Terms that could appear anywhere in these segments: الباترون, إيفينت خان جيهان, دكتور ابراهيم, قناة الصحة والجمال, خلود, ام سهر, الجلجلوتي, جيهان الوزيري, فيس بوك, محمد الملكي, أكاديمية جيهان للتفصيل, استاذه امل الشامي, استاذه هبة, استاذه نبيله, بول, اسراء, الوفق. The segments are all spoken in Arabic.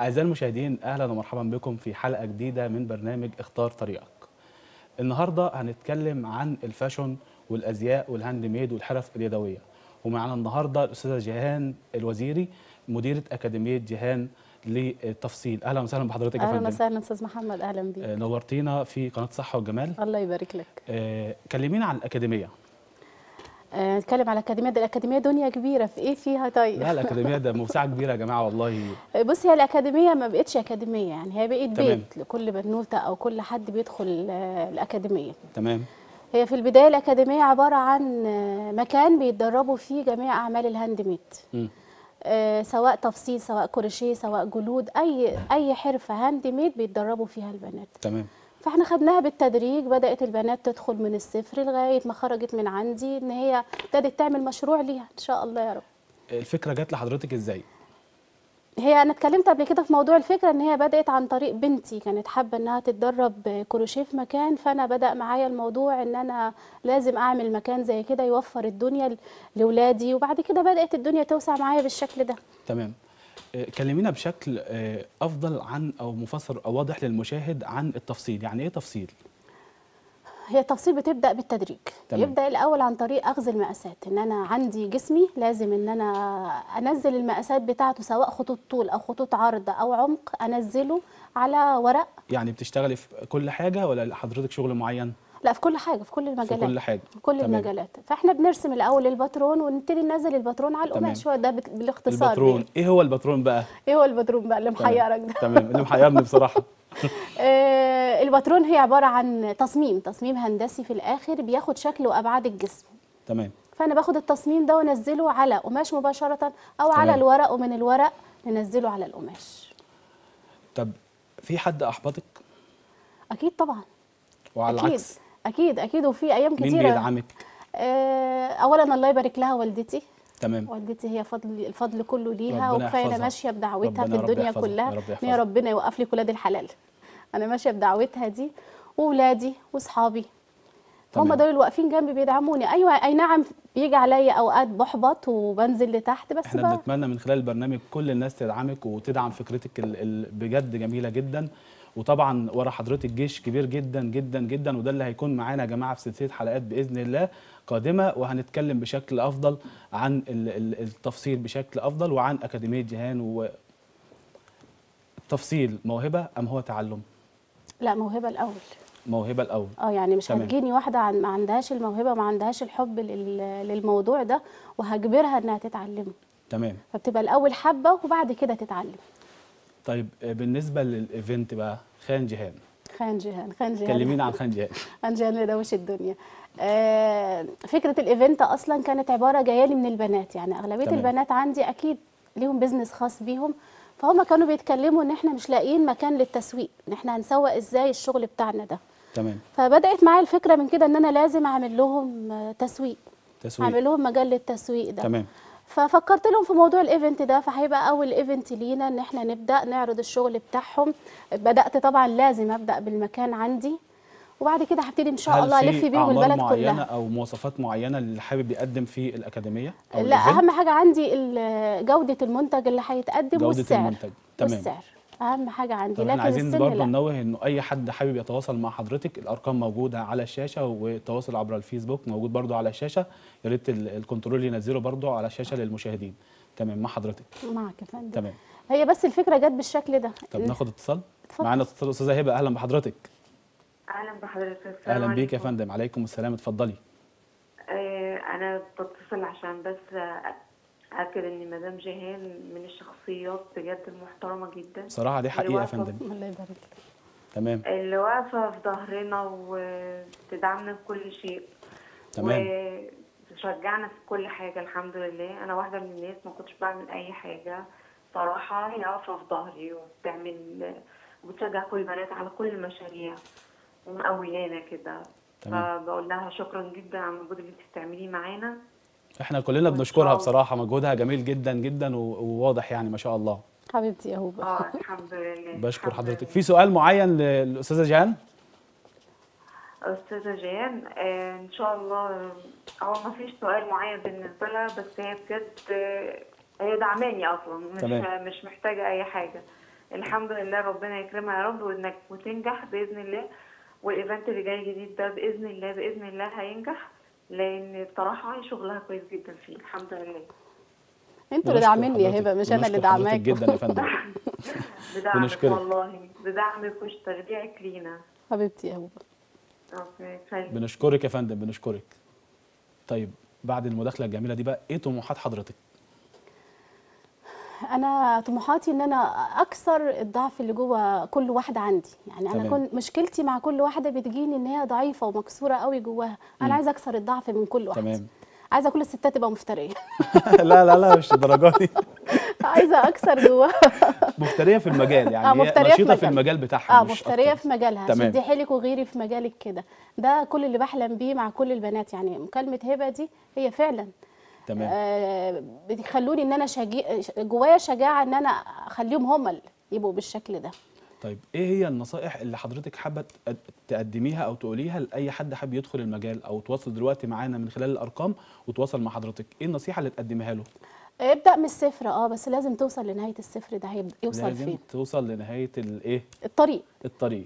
أعزائي المشاهدين، أهلا ومرحبا بكم في حلقة جديدة من برنامج اختار طريقك. النهاردة هنتكلم عن الفاشون والأزياء والهاند ميد والحرف اليدوية، ومعنا النهاردة الأستاذة جيهان الوزيري مديرة أكاديمية جيهان للتفصيل. أهلا وسهلا بحضرتك يا فندم. أهلا وسهلا أستاذ محمد، أهلا بيك. نورتينا في قناة الصحة والجمال. الله يبارك لك. كلمينا عن الأكاديمية. نتكلم على الأكاديمية. ده الأكاديمية دنيا كبيرة، في إيه فيها طيب؟ لا الأكاديمية ده موسعة كبيرة يا جماعة والله. بص، هي الأكاديمية ما بقتش أكاديمية، يعني هي بقت بيت لكل بنوتة أو كل حد بيدخل الأكاديمية. تمام. هي في البداية الأكاديمية عبارة عن مكان بيتدربوا فيه جميع أعمال الهاند ميد، سواء تفصيل، سواء كروشيه، سواء جلود، أي حرفة هاند ميد بيتدربوا فيها البنات. تمام. فاحنا خدناها بالتدريج، بدات البنات تدخل من الصفر لغايه ما خرجت من عندي ان هي ابتدت تعمل مشروع ليها ان شاء الله يا رب. الفكره جت لحضرتك ازاي؟ هي انا اتكلمت قبل كده في موضوع الفكره، ان هي بدات عن طريق بنتي كانت حابه انها تتدرب كروشيه في مكان، فانا بدا معايا الموضوع ان انا لازم اعمل مكان زي كده يوفر الدنيا لاولادي، وبعد كده بدات الدنيا توسع معايا بالشكل ده. تمام. كلمينا بشكل افضل عن او مفسر او واضح للمشاهد عن التفصيل. يعني ايه تفصيل؟ هي التفصيل بتبدا بالتدريج. تمام. يبدا الاول عن طريق اخذ المقاسات، ان انا عندي جسمي لازم ان انا انزل المقاسات بتاعته، سواء خطوط طول او خطوط عرض او عمق، انزله على ورق. يعني بتشتغلي في كل حاجه ولا حضرتك شغل معين؟ لا، في كل حاجه، في كل المجالات، في كل حاجه، في كل المجالات. فاحنا بنرسم الاول الباترون ونبتدي ننزل الباترون على القماش. هو ده بالاختصار الباترون. ايه هو الباترون بقى؟ ايه هو الباترون بقى اللي محيرك ده؟ تمام، اللي محيرني بصراحه. الباترون هي عباره عن تصميم هندسي في الاخر بياخد شكل وابعاد الجسم. تمام. فانا باخد التصميم ده وانزله على قماش مباشره او على الورق، ومن الورق ننزله على القماش. طب في حد احبطك؟ اكيد طبعا. وعلى العكس اكيد اكيد، وفي ايام كتيره. مين بيدعمك؟ اولا الله يبارك لها والدتي. تمام. والدتي هي الفضل كله ليها، وكفايه انا ماشيه بدعوتها في الدنيا كلها، ان يا ربنا يوقف لي ولاد الحلال. انا ماشيه بدعوتها دي، واولادي واصحابي هم دول اللي واقفين جنبي بيدعموني. ايوه اي نعم، بيجي عليا اوقات بحبط وبنزل لتحت، بس احنا بنتمنى من خلال البرنامج كل الناس تدعمك وتدعم فكرتك بجد جميله جدا. وطبعا ورا حضرتك جيش كبير جدا جدا جدا، وده اللي هيكون معانا يا جماعه في سلسله حلقات باذن الله قادمه، وهنتكلم بشكل افضل عن التفصيل بشكل افضل، وعن اكاديميه جيهان. والتفصيل موهبه ام هو تعلم؟ لا، موهبه الاول. موهبه الاول. يعني مش هتجيني واحده ما عندهاش الموهبه، ما عندهاش الحب للموضوع ده، وهجبرها انها تتعلمه. تمام. فبتبقى الاول حابه وبعد كده تتعلم. طيب بالنسبه للايفنت بقى، خان جيهان، كلمينا عن خان جيهان. خان جيهان لدوش الدنيا. فكره الايفنت اصلا كانت عباره جايه لي من البنات، يعني اغلبيه البنات عندي اكيد ليهم بيزنس خاص بيهم، فهم كانوا بيتكلموا ان احنا مش لاقيين مكان للتسويق، ان احنا هنسوق ازاي الشغل بتاعنا ده. تمام. فبدات معايا الفكره من كده ان انا لازم اعمل لهم تسويق، اعمل لهم مجال للتسويق ده. تمام. ففكرت لهم في موضوع الايفنت ده، فهيبقى اول ايفنت لينا ان احنا نبدا نعرض الشغل بتاعهم. بدات طبعا لازم ابدا بالمكان عندي، وبعد كده هبتدي ان شاء الله الف بيهم البلد كلها. معينه او مواصفات معينه اللي حابب يقدم في الاكاديميه؟ لا، اهم حاجه عندي جوده المنتج اللي هيتقدم والسعر. تمام. والسعر اهم حاجه عندي. لكن عايزين برضه ننوه انه اي حد حابب يتواصل مع حضرتك الارقام موجوده على الشاشه، والتواصل عبر الفيسبوك موجود برضه على الشاشه. يا ريت الكنترول ينزله برضه على الشاشه للمشاهدين. تمام. مع حضرتك. معاك يا فندم. تمام. هي بس الفكره جت بالشكل ده. طب ناخد اتصال. معانا اتصال. استاذه هبه، اهلا بحضرتك. اهلا بحضرتك. اهلا بيك يا فندم. عليكم السلام، اتفضلي. انا بتصل عشان بس أكد ان مدام جيهان من الشخصيات بجد المحترمه جدا بصراحه. دي حقيقه يا فندم. الله يبارك لك. تمام. اللي واقفه في ظهرنا وبتدعمنا في كل شيء. تمام. وتشجعنا في كل حاجه الحمد لله. انا واحده من الناس ما كنتش بعمل اي حاجه صراحه، هي واقفه في ظهري وبتعمل وبتشجع كل البنات على كل المشاريع ومقويانا كده. تمام. فبقول لها شكرا جدا على المجهود اللي انت بتعمليه معانا. احنا كلنا بنشكرها بصراحه، مجهودها جميل جدا جدا وواضح يعني ما شاء الله. حبيبتي يا هوبه. الحمد لله. بشكر حضرتك. في سؤال معين للاستاذه جيهان؟ استاذه جيهان ان شاء الله هو ما فيش سؤال معين بالنسبه لها، بس هي بجد هي دعماني اصلا، مش محتاجه اي حاجه. الحمد لله ربنا يكرمها يا رب وانك وتنجح باذن الله. والايفنت اللي جاي جديد ده باذن الله هينجح، لان بصراحه شغلها كويس جدا فيه الحمد لله. انتوا اللي داعميني يا هبه، مش انا اللي داعماك جدا يا فندم. بدعمك والله، بدعمك وتشجيعك لينا حبيبتي يا هبه. اوكي بنشكرك يا فندم، بنشكرك. طيب بعد المداخله الجميله دي بقى ايه طموحات حضرتك؟ انا طموحاتي ان انا اكسر الضعف اللي جوه كل واحده عندي، يعني انا كنت مشكلتي مع كل واحده بتجيني ان هي ضعيفه ومكسوره قوي جواها، انا عايزه اكسر الضعف من كل واحده. تمام. عايزه كل الستات تبقى مفتريه. لا لا لا مش الدرجه دي. عايزه اكسر جواها. مفتريه في المجال، يعني مفتريه نشيطه في المجال بتاعها، مفتريه في مجالها. شدي حيلك وغيري في مجالك كده، ده كل اللي بحلم بيه مع كل البنات. يعني مكالمه هبه دي هي فعلا تمام بيخلوني ان انا جوايا شجاعه ان انا اخليهم هم اللي يبقوا بالشكل ده. طيب ايه هي النصائح اللي حضرتك حابه تقدميها او تقوليها لاي حد حابب يدخل المجال او تواصل دلوقتي معانا من خلال الارقام وتواصل مع حضرتك، ايه النصيحه اللي تقدمها له؟ ابدا من الصفر، بس لازم توصل لنهايه الصفر ده. هيوصل فين؟ لازم توصل لنهايه الايه؟ الطريق.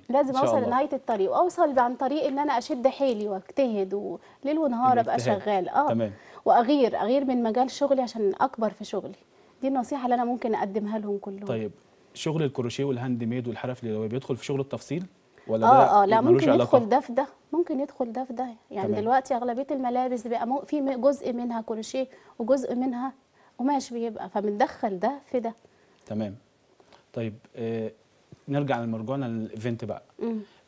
لازم اوصل لنهايه الطريق، واوصل عن طريق ان انا اشد حيلي واجتهد وليل ونهار ابقى شغال. تمام. واغير من مجال شغلي عشان اكبر في شغلي. دي النصيحه اللي انا ممكن اقدمها لهم كلهم. طيب شغل الكروشيه والهاند ميد والحرف اليدويه بيدخل في شغل التفصيل ولا ده؟ لا، ممكن يدخل ده في ده، ممكن يدخل ده في ده. يعني تمام. دلوقتي اغلبيه الملابس بيبقى في جزء منها كروشيه وجزء منها قماش بيبقى، فبندخل ده في ده. تمام. طيب نرجع لمرجوعنا للايفنت بقى.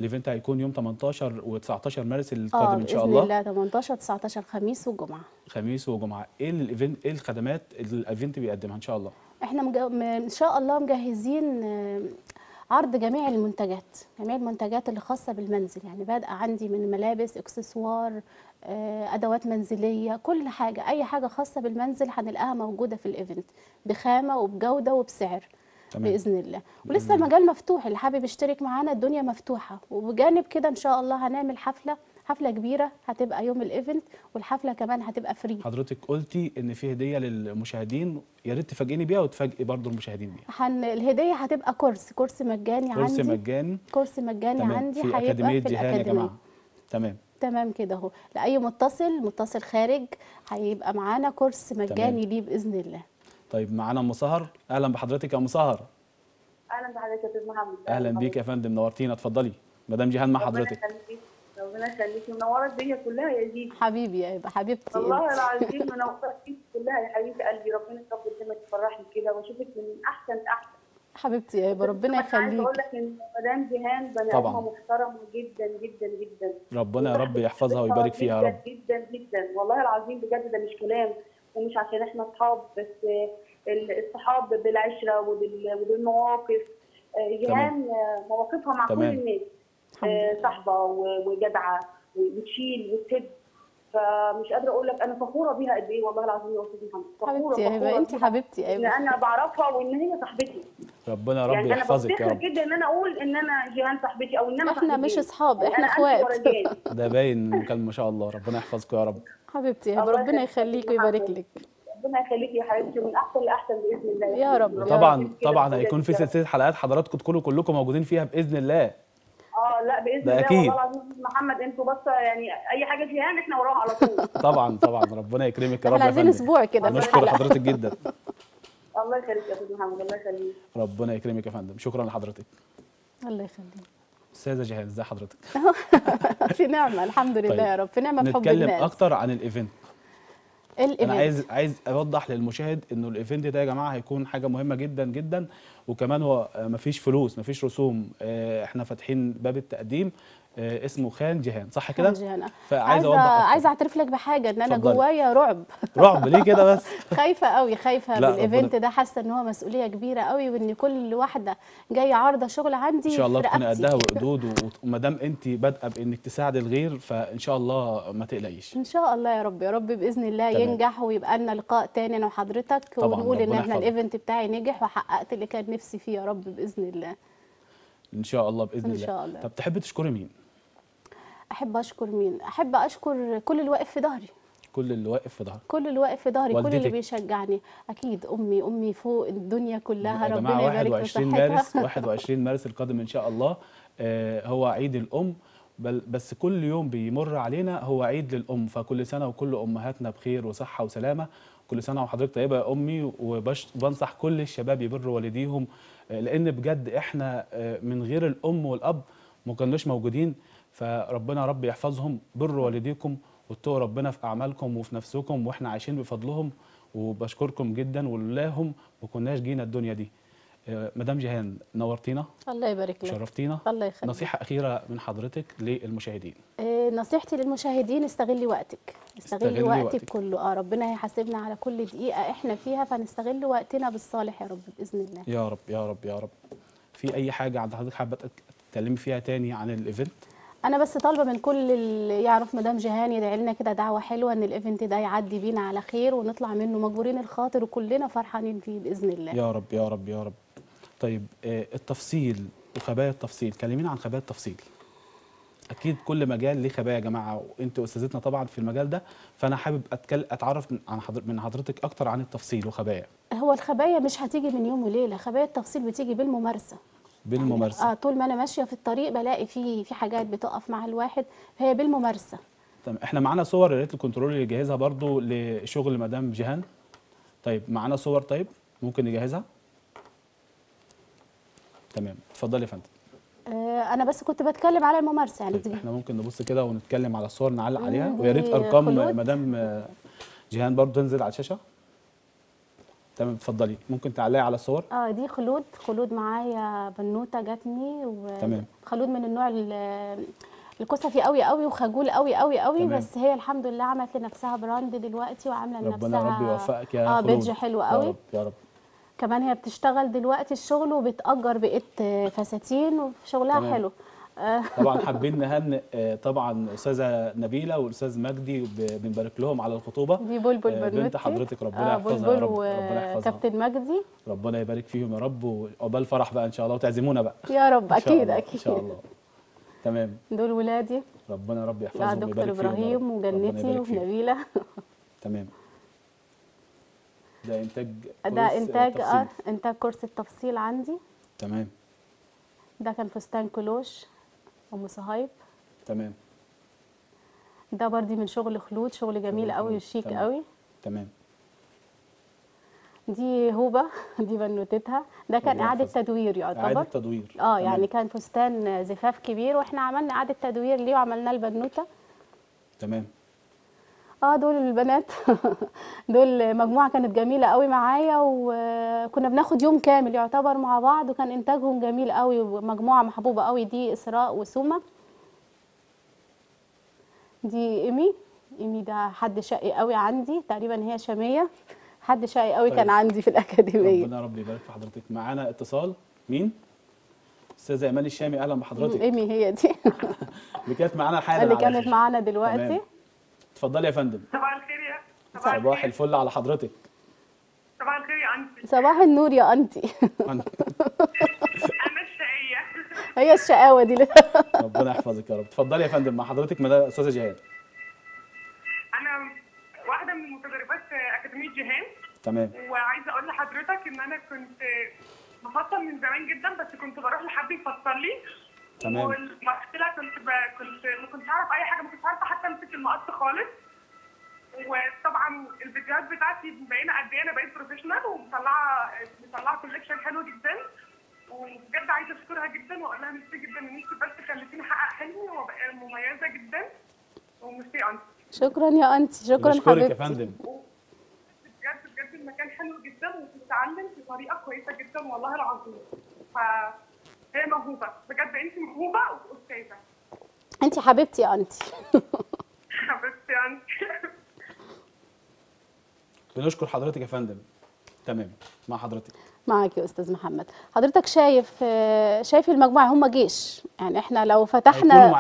الايفنت هيكون يوم 18 و19 مارس القادم ان شاء الله. باذن الله 18 19 خميس وجمعه. ايه الايفنت، ايه الخدمات اللي الايفنت بيقدمها ان شاء الله؟ احنا ان شاء الله مجهزين عرض جميع المنتجات، اللي خاصه بالمنزل، يعني بادئه عندي من ملابس، اكسسوار، ادوات منزليه، كل حاجه، اي حاجه خاصه بالمنزل هنلاقيها موجوده في الايفنت بخامه وبجوده وبسعر. تمام. باذن الله. ولسه المجال مفتوح، اللي حابب يشترك معانا الدنيا مفتوحه. وبجانب كده ان شاء الله هنعمل حفله كبيره هتبقى يوم الايفنت، والحفله كمان هتبقى فري. حضرتك قلتي ان في هديه للمشاهدين، يا ريت تفاجئيني بيها وتفاجئي برضو المشاهدين بيها. الهديه هتبقى كرسي مجاني عندي. تمام. عندي في أكاديمية جيهان يا جماعه. تمام كده اهو، لاي متصل خارج هيبقى معانا كرسي مجاني ليه باذن الله. طيب معانا ام سهر، اهلا بحضرتك يا ام سهر. اهلا بحضرتك يا استاذ محمد. اهلا بيك يا فندم، نورتينا. اتفضلي مدام جيهان مع حضرتك. ربنا يخليك، منورت الدنيا كلها يا زينب. حبيبي يا هبه، حبيبتي والله العظيم منورت فيك كلها يا حبيبه قلبي. ربنا يطول عمرك ويفرحني كده واشوفك من احسن لاحسن. حبيبتي يا هبه ربنا يخليك. عايزه اقول لك ان مدام جيهان بني ادم محترم جدا جدا جدا. ربنا يا رب يحفظها ويبارك فيها يا رب. جدا جدا والله العظيم بجد، ده مش كلام، ومش عشان احنا اصحاب بس، الصحاب بالعشره وبالمواقف. جيهان مواقفها مع كل الناس صاحبه وجدعه وبتشيل وتسد، فمش قادره اقول لك انا فخوره بيها قد ايه والله العظيم يا استاذ محمد. حبيبتي يا هبه، انت حبيبتي يا هبه، ان انا بعرفها وان هي صاحبتي. ربنا ربي يحفظك يا رب. يعني انا بفتخر جدا ان انا اقول ان انا جيهان صاحبتي او ان انا احنا مش اصحاب، احنا اخوات. ده باين من المكالمه ما شاء الله. ربنا يحفظكم يا رب. حبيبتي يا هبه ربنا يخليك ويبارك لك. ربنا يخليكي يا حبيبتي، من احسن لاحسن باذن الله يا رب. طبعا هيكون في سلسله حلقات حضراتكم كلكم موجودين فيها باذن الله. لا باذن الله والله العظيم محمد، انتوا بس يعني اي حاجه جيهان احنا وراها على طول. طبعا ربنا يكرمك يا رب. احنا عايزين اسبوع كده في الحلقه. بنشكر حضرتك جدا. الله يخليك يا استاذ محمد، الله يخليك. ربنا يكرمك يا فندم، شكرا لحضرتك. الله يخليك. استاذه جيهان ازي حضرتك؟ في نعمه الحمد لله. طيب. يا رب في نعمه بحب الناس. نتكلم اكتر عن الايفنت. انا عايز اوضح للمشاهد انه الايفنت ده يا جماعه هيكون حاجه مهمه جدا جدا، وكمان هو مفيش فلوس، مفيش رسوم. احنا فاتحين باب التقديم اسمه خان جيهان، صح كده؟ فعايز اوضح. عايزه اعترف لك بحاجه، ان انا جوايا رعب. رعب ليه كده بس؟ خايفه قوي، خايفه من الايفنت ده، حاسه ان هو مسؤوليه كبيره قوي، وان كل واحده جايه عارضه شغل عندي ان شاء الله تكون قدها وقدود. وما دام انت بادئه بانك تساعد الغير فان شاء الله ما تقلقيش. ان شاء الله يا رب، يا رب باذن الله. تمام. ينجح ويبقى لنا لقاء تاني انا وحضرتك، ونقول ان احنا الايفنت بتاعي نجح وحققت اللي كان نفسي فيه يا رب باذن الله. ان شاء الله باذن الله. ان شاء الله. طب تحبي تشكري مين؟ احب اشكر مين؟ احب اشكر كل اللي واقف في ظهري، كل اللي واقف في ظهري، كل اللي واقف في ظهري، كل اللي بيشجعني. اكيد امي، امي فوق الدنيا كلها، ربنا يبارك في صحتها. 21 مارس القادم ان شاء الله هو عيد الام، بس كل يوم بيمر علينا هو عيد للام، فكل سنه وكل امهاتنا بخير وصحه وسلامه. كل سنه وحضرتك طيبه يا امي، وبنصح كل الشباب يبروا والديهم، لان بجد احنا من غير الام والاب ما كناش موجودين. فربنا رب يحفظهم، بروا والديكم واتقوا ربنا في اعمالكم وفي نفسكم، واحنا عايشين بفضلهم وبشكركم جدا، ولولاهم ما كناش جينا الدنيا دي. مدام جيهان نورتينا، الله يبارك لك، شرفتينا، الله يخليك. نصيحه اخيره من حضرتك للمشاهدين. نصيحتي للمشاهدين، استغلي وقتك، استغلي وقتك كله. ربنا هيحاسبنا على كل دقيقه احنا فيها، فنستغل وقتنا بالصالح يا رب باذن الله. يا رب يا رب يا رب. في اي حاجه عند حضرتك حابه تتكلمي فيها تاني عن الايفنت؟ انا بس طالبه من كل اللي يعرف مدام جيهان يدعي لنا كده دعوه حلوه ان الايفنت ده يعدي بينا على خير، ونطلع منه مجبورين الخاطر وكلنا فرحانين فيه باذن الله. يا رب يا رب يا رب. طيب التفصيل وخبايا التفصيل، كلمينا عن خبايا التفصيل. اكيد كل مجال له خبايا يا جماعه، وانت استاذتنا طبعا في المجال ده، فانا حابب اتعرف من حضرتك اكتر عن التفصيل وخبايا. هو الخبايا مش هتيجي من يوم وليله، خبايا التفصيل بتيجي بالممارسه. بالممارسه يعني طول ما انا ماشيه في الطريق بلاقي في حاجات بتقف مع الواحد، فهي بالممارسه. تمام، احنا معانا صور يا ريت الكنترول اللي يجهزها برضو لشغل مدام جيهان. طيب معانا صور، طيب ممكن نجهزها؟ تمام، اتفضلي يا فندم. انا بس كنت بتكلم على الممارسه يعني. طيب احنا ممكن نبص كده ونتكلم على الصور، نعلق عليها، ويا ريت ارقام خلود. مدام جيهان برضو تنزل على الشاشه. تمام، اتفضلي ممكن تعلقي على الصور. دي خلود، خلود معايا بنوته جاتني تمام. خلود من النوع الكسفي قوي قوي وخجول قوي قوي قوي، بس هي الحمد لله عملت لنفسها براند دلوقتي وعامله لنفسها ربنا ربي يوفقك يا خلود. بيدج حلو قوي، يا رب يا رب. كمان هي بتشتغل دلوقتي الشغل وبتأجر بقيه فساتين وشغلها تمام. حلو. طبعا حابين نهنئ طبعا استاذه نبيله والاستاذ مجدي، بنبارك لهم على الخطوبه. دي بول بنت حضرتك، ربنا يحفظها يا رب، ربنا يحفظها كابتن مجدي، ربنا يبارك فيهم يا رب، وعقبال فرح بقى ان شاء الله وتعزمونا بقى يا رب. اكيد اكيد ان شاء الله. تمام، دول ولادي، ربنا رب يحفظهم ويبارك فيهم. دكتور ابراهيم وجنتي ونبيله. تمام، ده انتاج كورس التفصيل عندي. تمام، ده كان فستان كلوش ام سهر. تمام، ده بردي من شغل خلود، شغل جميل قوي وشيك قوي. تمام، دي هبه، دي بنوتتها، ده كان اعاده تدوير يعتبر. اعاده تدوير يعني كان فستان زفاف كبير واحنا عملنا اعاده تدوير ليه وعملنا البنوته. تمام، دول البنات. دول مجموعه كانت جميله قوي معايا، وكنا بناخد يوم كامل يعتبر مع بعض، وكان انتاجهم جميل قوي ومجموعه محبوبه قوي. دي اسراء وسومه. دي ايمي، ايمي ده حد شقي قوي عندي، تقريبا هي شاميه، حد شقي قوي. طيب. كان عندي في الاكاديميه، ربنا ربي يبارك في حضرتك. معانا اتصال، مين؟ استاذه امل الشامي، اهلا بحضرتك. ايمي هي دي. اللي كانت معانا حالا، اللي كانت معانا دلوقتي. تمام. اتفضلي يا فندم. صباح الخير يا صباح الفل على حضرتك. صباح الخير يا انتي. صباح النور يا انتي. انا الشقيه، هي الشقاوه دي. ربنا يحفظك يا رب. اتفضلي يا فندم مع حضرتك استاذه جيهان. انا واحده من متدربات اكاديميه جيهان. تمام. وعايزه اقول لحضرتك ان انا كنت بفصل من زمان جدا، بس كنت بروح لحد يفصل لي. تمام. والمشكله كنت ما كنتش اعرف اي حاجه، ما كنتش عارفه حتى امسك المقص خالص. وطبعا الفيديوهات بتاعتي مبينه قد ايه انا بقيت بروفيشنال، ومطلعه كولكشن حلو جدا، وبجد عايزه اشكرها جدا واقول لها ميرسي جدا ان انت بس خليتيني احقق حلمي وابقى مميزه جدا. وميرسي يا انتي. شكرا يا انتي، شكرا حبيبتي. بشكرك يا فندم. بجد بجد المكان حلو جدا، وبتتعلم بطريقه كويسه جدا والله العظيم. هي موهوبه بجد، انت موهوبه واستاذه. انت حبيبتي يا انتي. حبيبتي يا انتي. بنشكر حضرتك يا فندم. تمام، مع حضرتك. معاك يا استاذ محمد. حضرتك شايف المجموعه هم جيش، يعني احنا لو فتحنا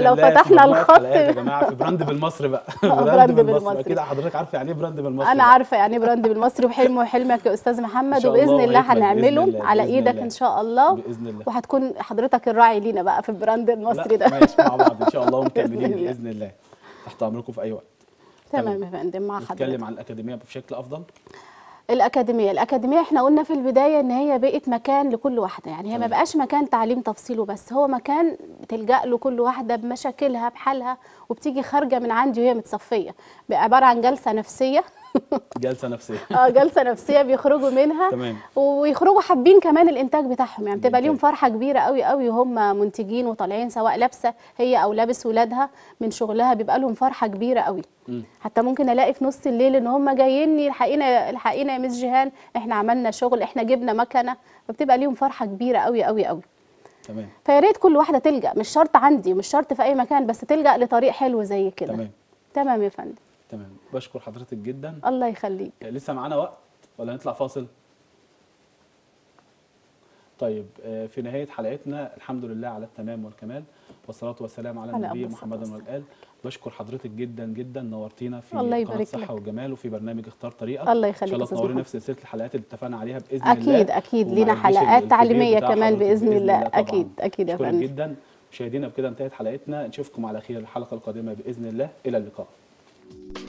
لو فتحنا الخط يا جماعه في براند بالمصري بقى. براند بالمصري كده، حضرتك عارفه يعني ايه براند بالمصري؟ انا عارفه يعني ايه براند بالمصري، وحلمك يا استاذ محمد وباذن الله هنعمله على ايدك ان شاء الله، باذن الله. وهتكون حضرتك الراعي لينا بقى في البراند المصري ده. ماشي، مع بعض ان شاء الله ومكملين باذن الله. تحت امركم في اي وقت. تمام يا فندم. مع حضرتك نتكلم عن الأكاديمية بشكل أفضل. الأكاديمية إحنا قلنا في البداية إن هي بقت مكان لكل واحدة، يعني هي ما بقاش مكان تعليم تفصيله بس، هو مكان بتلجأ له كل واحدة بمشاكلها بحالها، وبتيجي خارجة من عندي وهي متصفية، عبارة عن جلسة نفسية. جلسة نفسية. جلسة نفسية بيخرجوا منها. تمام. ويخرجوا حابين كمان الإنتاج بتاعهم، يعني بتبقى ليهم فرحة كبيرة قوي قوي وهم منتجين وطالعين، سواء لابسة هي أو لابس ولادها من شغلها، بيبقى لهم فرحة كبيرة قوي. حتى ممكن الاقي في نص الليل ان هم جايين الحقينا يا مس جيهان، احنا عملنا شغل، احنا جبنا مكنه، فبتبقى ليهم فرحه كبيره قوي قوي قوي. تمام. فيا ريت كل واحده تلجا، مش شرط عندي، مش شرط في اي مكان، بس تلجا لطريق حلو زي كده. تمام. تمام يا فندم. تمام، بشكر حضرتك جدا. الله يخليك. لسه معانا وقت ولا نطلع فاصل؟ طيب، في نهايه حلقتنا الحمد لله على التمام والكمال، والصلاه والسلام على النبي محمد الملكي. بشكر حضرتك جدا جدا، نورتينا في قناة الصحة والجمال وفي برنامج اختار طريقك. الله يخليك. ان شاء الله تنورينا في سلسلة الحلقات اللي اتفقنا عليها باذن الله. اكيد اكيد لينا حلقات تعليمية كمان باذن الله. اكيد اكيد يا فندم. شكرا جدا مشاهدينا، بكده انتهت حلقتنا، نشوفكم على خير الحلقة القادمة باذن الله، الى اللقاء.